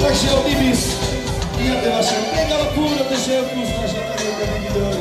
Rachael Bibis, día de Rachael, venga la cura de Jesús, Rachael,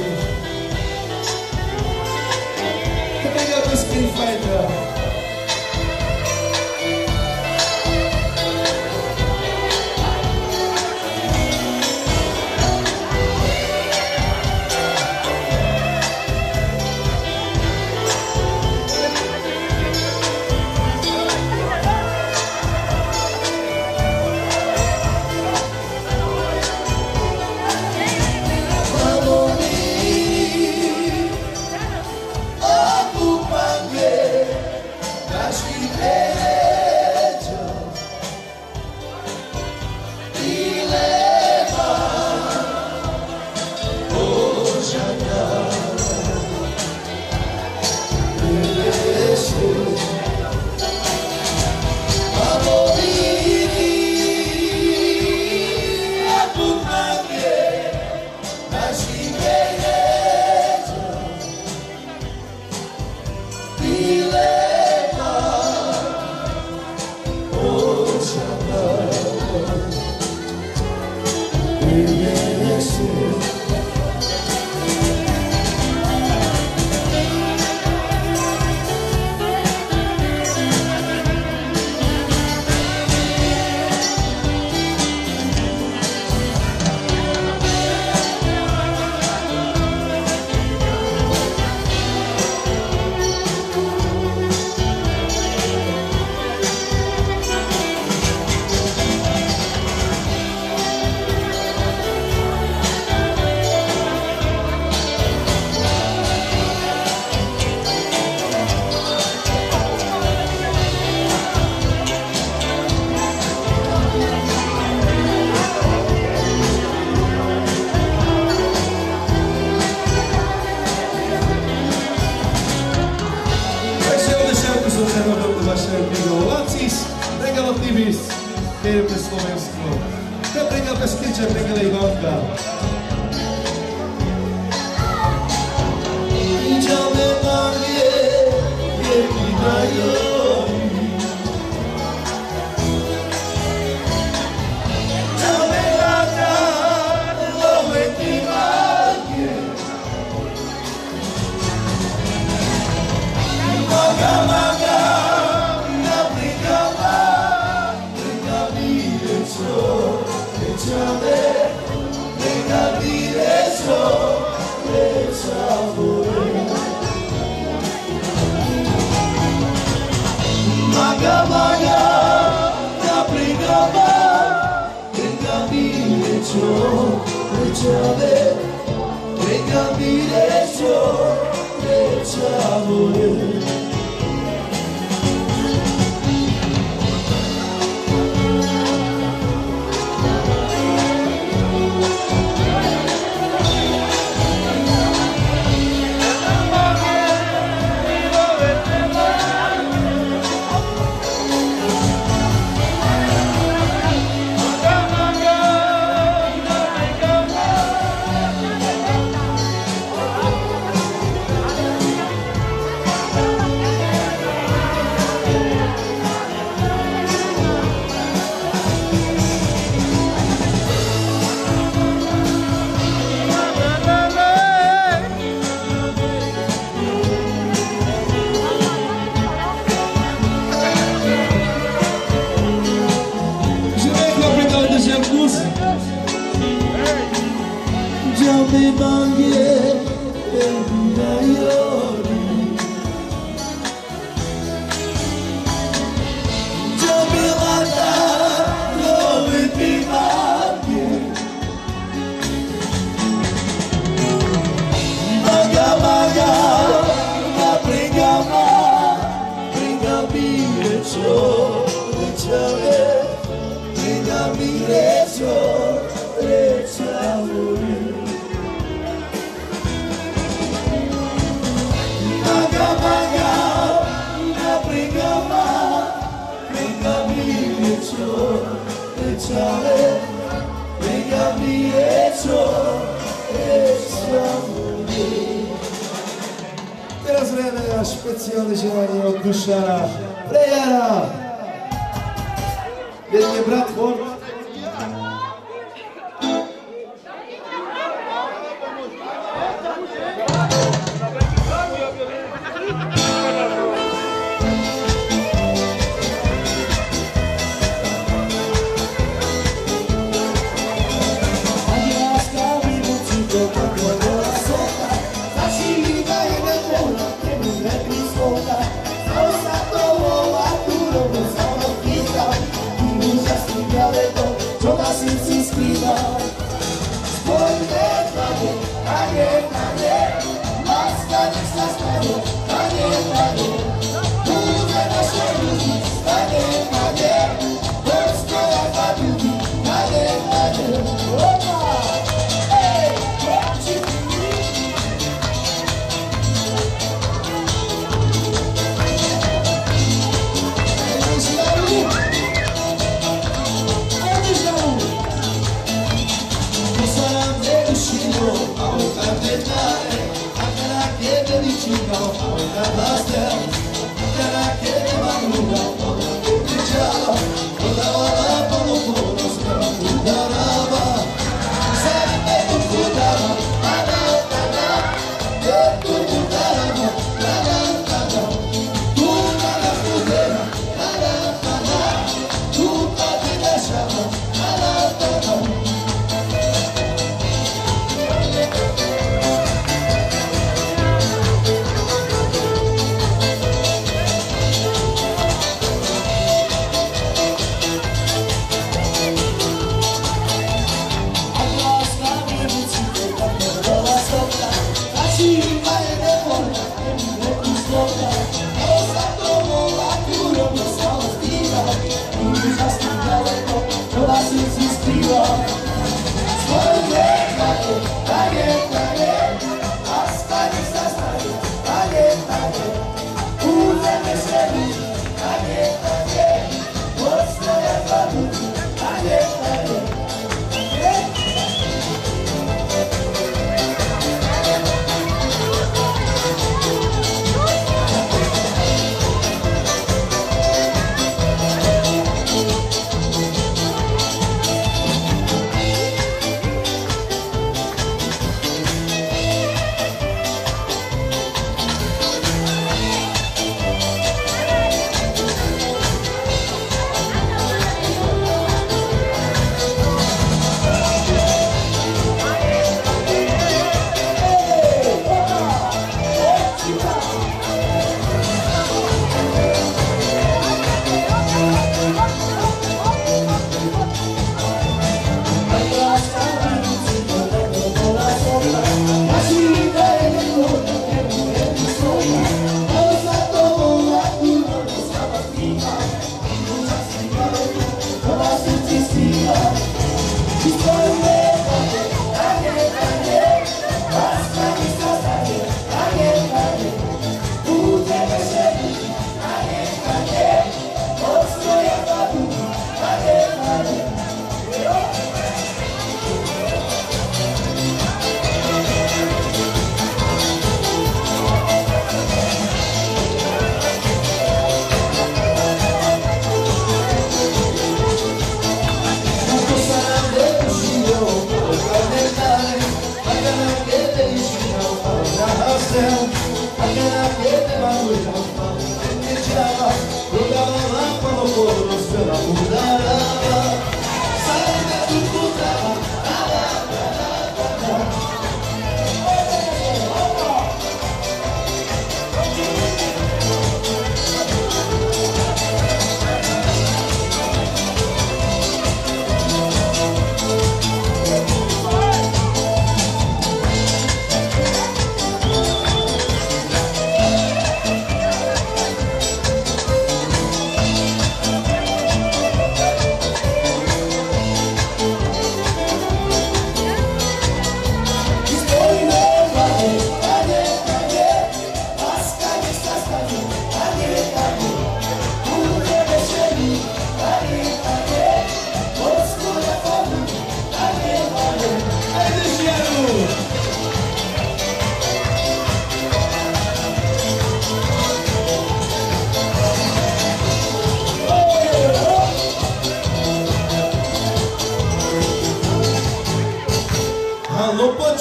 ke Slovensku. Dobrý den, bezkyče, pěkný Ivanka. Víčame na mě, věky dají. Čáme ráda, love ty mágie. Maga, maga. Venga mi beso, besa por él. Maga, maga, la pregaba. Venga mi beso, besa por él. Venga mi beso, besa por él. Speciálne želanie od Dušana Prejara. Vedne brat Ford. What's the matter?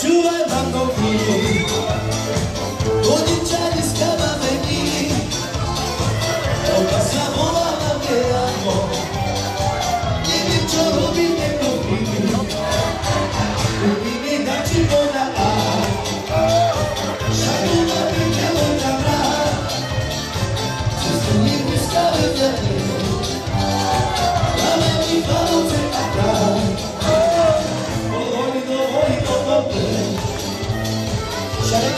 czułem alkoholu, oni Chávez cada venir, toda sabola na mnie amor, nie wiem co robi, nie powinien, powinien dać ci go na A, szanuna mi cielota bra, wszystko nie ustałem dla niego, ale mi walące na bra. Shani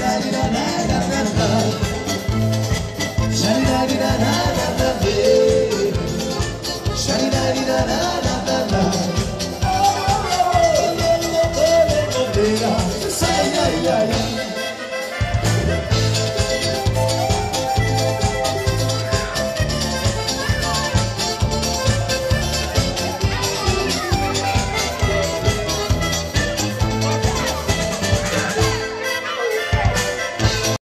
la la la la.